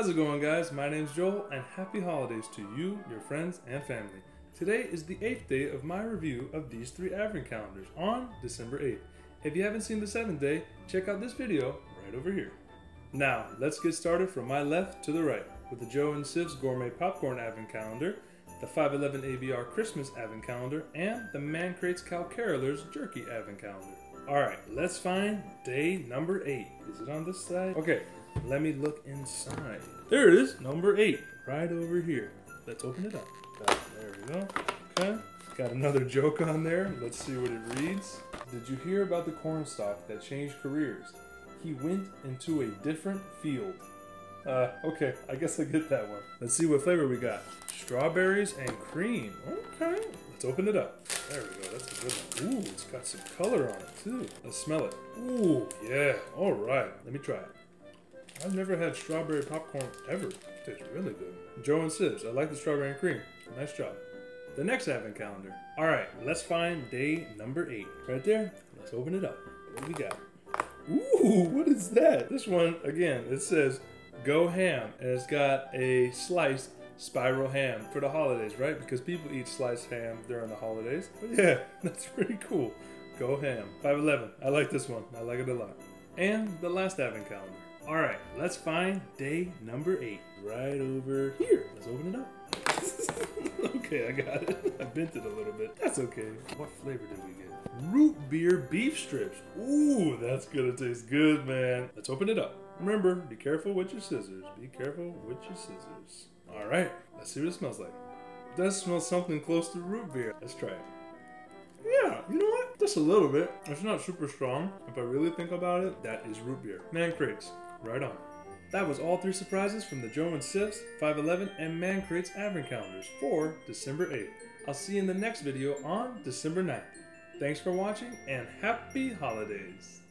How's it going, guys? My name's Joel, and happy holidays to you, your friends, and family. Today is the 8th day of my review of these three advent calendars on December 8th. If you haven't seen the 7th day, check out this video right over here. Now, let's get started from my left to the right with the Joe and Siv's Gourmet Popcorn Advent Calendar, the 5.11 ABR Christmas Advent Calendar, and the Man Crates Cow Carolers Jerky Advent Calendar. Alright, let's find day number 8. Is it on this side? Okay. Let me look inside. There it is, number 8, right over here. Let's open it up. There we go. Okay. Got another joke on there. Let's see what it reads. Did you hear about the cornstalk that changed careers? He went into a different field. Okay, I guess I get that one. Let's see what flavor we got. Strawberries and cream. Okay. Let's open it up. There we go. That's a good one. Ooh, it's got some color on it too. Let's smell it. Ooh, yeah. All right. Let me try it. I've never had strawberry popcorn ever. It tastes really good. Joe and Siv's, I like the strawberry and cream. Nice job. The next advent calendar. All right, let's find day number 8. Right there, let's open it up. What do we got? Ooh, what is that? This one, again, it says, go ham. And it's got a sliced spiral ham for the holidays, right? Because people eat sliced ham during the holidays. But yeah, that's pretty cool. Go ham. 5.11, I like this one. I like it a lot. And the last advent calendar. All right, let's find day number 8 right over here. Let's open it up. Okay, I got it. I bent it a little bit. That's okay. What flavor did we get? Root beer beef strips. Ooh, that's gonna taste good, man. Let's open it up. Remember, be careful with your scissors. Be careful with your scissors. All right, let's see what it smells like. It does smell something close to root beer. Let's try it. Yeah, you know what? Just a little bit. It's not super strong. If I really think about it, that is root beer. Man Crates. Right on. That was all three surprises from the Joe and Siv's, 5.11, and Man Crates Advent Calendars for December 8th. I'll see you in the next video on December 9th. Thanks for watching, and happy holidays!